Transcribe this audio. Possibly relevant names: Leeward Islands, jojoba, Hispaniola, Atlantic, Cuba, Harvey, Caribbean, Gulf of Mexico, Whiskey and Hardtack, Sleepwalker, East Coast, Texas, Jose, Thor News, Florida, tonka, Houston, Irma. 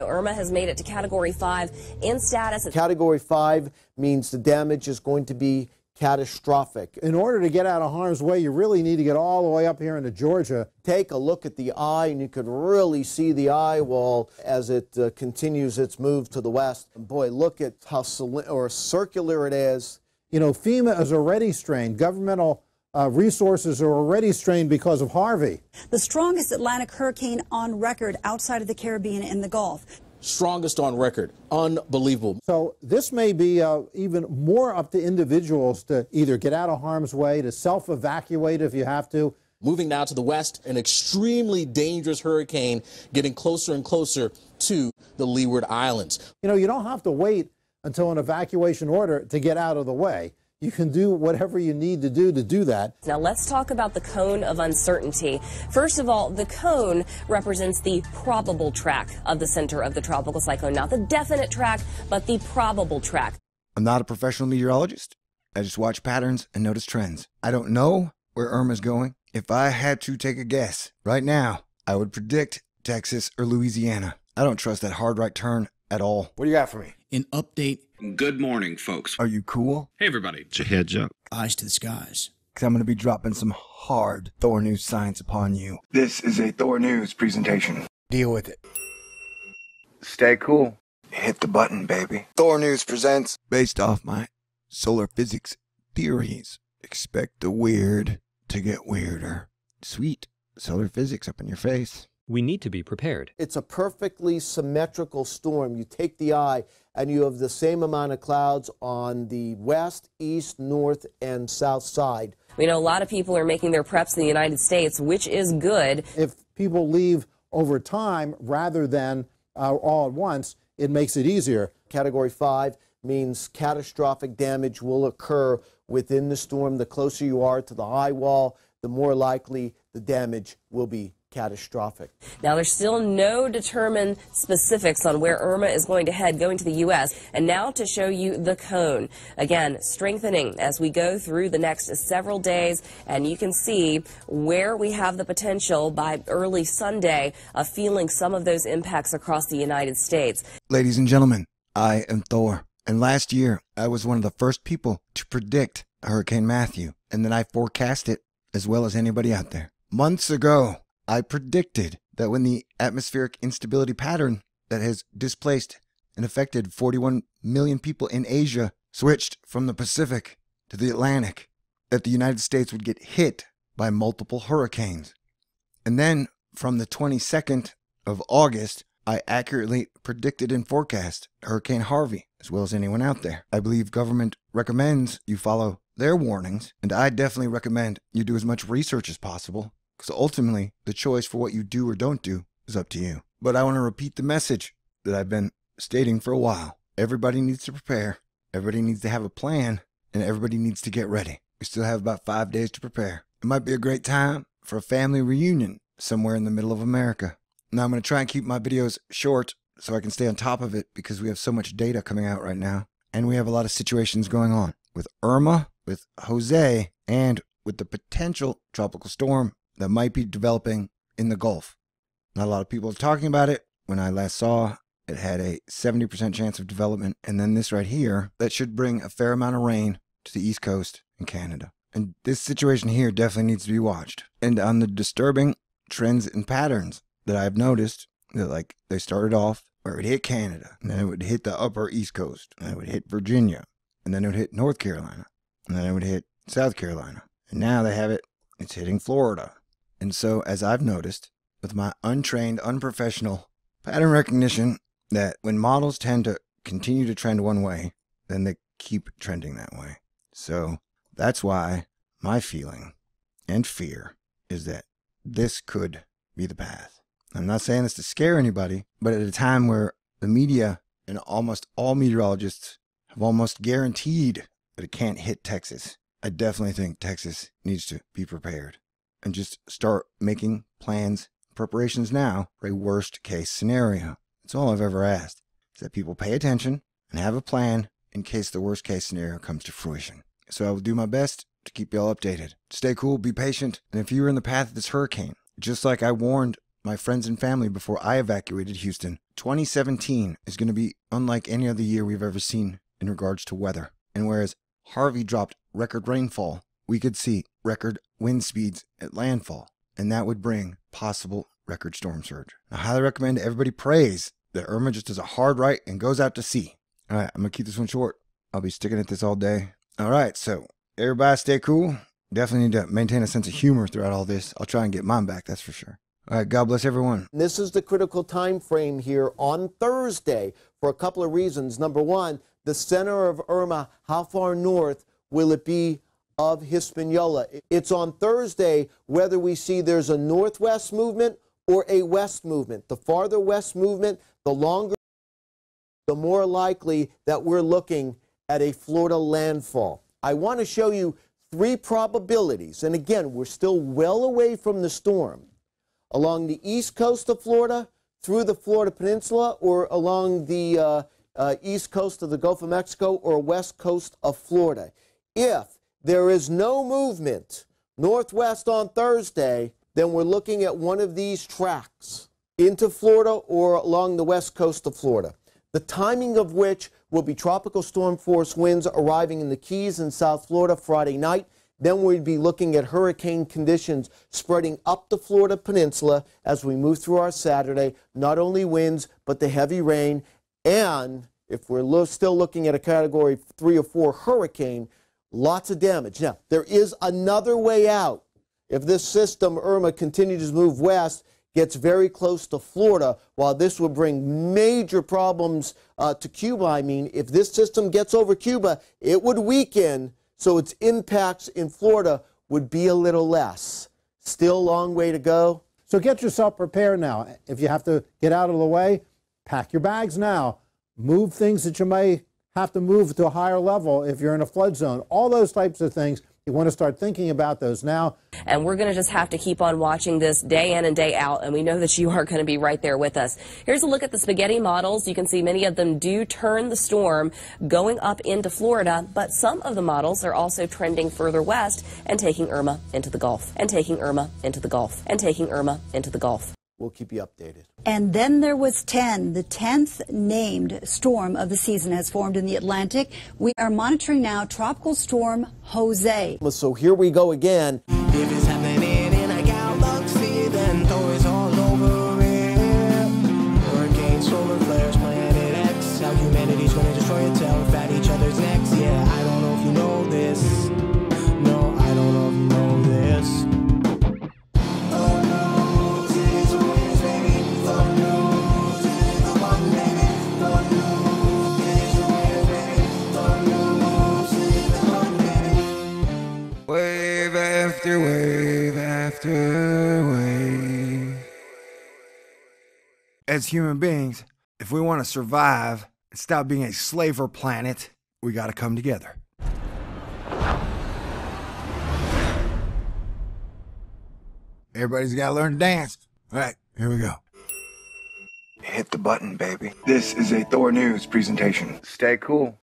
Irma has made it to Category 5 in status. Category 5 means the damage is going to be catastrophic. In order to get out of harm's way, you really need to get all the way up here into Georgia. Take a look at the eye, and you can really see the eye wall as it continues its move to the west. And boy, look at how circular it is. You know, FEMA is already strained. Governmental resources are already strained because of Harvey. The strongest Atlantic hurricane on record outside of the Caribbean and the Gulf. Strongest on record. Unbelievable. So this may be even more up to individuals to either get out of harm's way, to self-evacuate if you have to. Moving now to the west, an extremely dangerous hurricane getting closer and closer to the Leeward Islands. You know, you don't have to wait until an evacuation order to get out of the way. You can do whatever you need to do that. Now let's talk about the cone of uncertainty. First of all, the cone represents the probable track of the center of the tropical cyclone. Not the definite track, but the probable track. I'm not a professional meteorologist. I just watch patterns and notice trends. I don't know where Irma's going. If I had to take a guess right now, I would predict Texas or Louisiana. I don't trust that hard right turn at all. What do you got for me? An update. Good morning, folks. Are you cool? Hey, everybody. It's a heads up. Eyes to the skies. Because I'm going to be dropping some hard Thor News science upon you. This is a Thor News presentation. Deal with it. Stay cool. Hit the button, baby. Thor News presents. Based off my solar physics theories, expect the weird to get weirder. Sweet. Solar physics up in your face. We need to be prepared. It's a perfectly symmetrical storm. You take the eye and you have the same amount of clouds on the west, east, north, and south side. We know a lot of people are making their preps in the United States, which is good. If people leave over time rather than all at once, it makes it easier. Category 5 means catastrophic damage will occur within the storm. The closer you are to the high wall, the more likely the damage will be catastrophic. Now there's still no determined specifics on where Irma is going to head going to the U.S. And now to show you the cone. Again, strengthening as we go through the next several days, and you can see where we have the potential by early Sunday of feeling some of those impacts across the United States. Ladies and gentlemen, I am Thor, and last year I was one of the first people to predict Hurricane Matthew, and then I forecast it as well as anybody out there. Months ago, I predicted that when the atmospheric instability pattern that has displaced and affected 41 million people in Asia switched from the Pacific to the Atlantic, that the United States would get hit by multiple hurricanes. And then from the 22nd of August, I accurately predicted and forecast Hurricane Harvey, as well as anyone out there. I believe government recommends you follow their warnings, and I definitely recommend you do as much research as possible. Because ultimately, the choice for what you do or don't do is up to you. But I want to repeat the message that I've been stating for a while. Everybody needs to prepare. Everybody needs to have a plan. And everybody needs to get ready. We still have about 5 days to prepare. It might be a great time for a family reunion somewhere in the middle of America. Now, I'm going to try and keep my videos short so I can stay on top of it, because we have so much data coming out right now. And we have a lot of situations going on with Irma, with Jose, and with the potential tropical storm that might be developing in the Gulf. Not a lot of people are talking about it. When I last saw, it had a 70% chance of development. And then this right here, that should bring a fair amount of rain to the East Coast and Canada. And this situation here definitely needs to be watched. And on the disturbing trends and patterns that I've noticed, that like they started off where it would hit Canada, and then it would hit the upper East Coast, and it would hit Virginia, and then it would hit North Carolina, and then it would hit South Carolina. And now they have it, it's hitting Florida. And so, as I've noticed, with my untrained, unprofessional pattern recognition, that when models tend to continue to trend one way, then they keep trending that way. So that's why my feeling and fear is that this could be the path. I'm not saying this to scare anybody, but at a time where the media and almost all meteorologists have almost guaranteed that it can't hit Texas, I definitely think Texas needs to be prepared. And just start making plans, preparations now for a worst case scenario. That's all I've ever asked, is that people pay attention and have a plan in case the worst case scenario comes to fruition. So I will do my best to keep y'all updated. Stay cool, be patient, and if you're in the path of this hurricane, just like I warned my friends and family before I evacuated Houston. 2017 is going to be unlike any other year we've ever seen in regards to weather. And whereas Harvey dropped record rainfall, we could see record wind speeds at landfall, and that would bring possible record storm surge. I highly recommend everybody prays that Irma just does a hard right and goes out to sea. All right, I'm going to keep this one short. I'll be sticking at this all day. All right, so everybody stay cool. Definitely need to maintain a sense of humor throughout all this. I'll try and get mine back, that's for sure. All right, God bless everyone. This is the critical time frame here on Thursday for a couple of reasons. Number one, the center of Irma, how far north will it be of Hispaniola? It's on Thursday whether we see there's a northwest movement or a west movement. The farther west movement, the longer, the more likely that we're looking at a Florida landfall. I want to show you three probabilities, and again, we're still well away from the storm. Along the east coast of Florida, through the Florida Peninsula, or along the east coast of the Gulf of Mexico or west coast of Florida. If there is no movement northwest on Thursday, then we're looking at one of these tracks into Florida or along the west coast of Florida. The timing of which will be tropical storm force winds arriving in the Keys in South Florida Friday night. Then we'd be looking at hurricane conditions spreading up the Florida Peninsula as we move through our Saturday. Not only winds, but the heavy rain. And if we're still looking at a Category 3 or 4 hurricane, lots of damage. Now, there is another way out. If this system, Irma, continues to move west, gets very close to Florida, while this would bring major problems to Cuba, I mean, if this system gets over Cuba, it would weaken, so its impacts in Florida would be a little less. Still a long way to go. So get yourself prepared now. If you have to get out of the way, pack your bags now. Move things that you may have to move to a higher level if you're in a flood zone. All those types of things, you want to start thinking about those now. And we're going to just have to keep on watching this day in and day out, and we know that you are going to be right there with us. Here's a look at the spaghetti models. You can see many of them do turn the storm going up into Florida, but some of the models are also trending further west and taking Irma into the Gulf, and taking Irma into the Gulf, and taking Irma into the Gulf. We'll keep you updated. And then there was 10. The 10th named storm of the season has formed in the Atlantic. We are monitoring now Tropical Storm Jose. So here we go again. If it's happening in a galaxy, then Thor is all over it. Hurricane, solar flares, planet X. How humanity's going to destroy itself at each other's necks. Yeah, I don't know if you know this. No, I don't know if you know this. Wave after wave. As human beings, if we want to survive and stop being a slaver planet, we got to come together. Everybody's got to learn to dance. All right, here we go. Hit the button, baby. This is a Thor News presentation. Stay cool.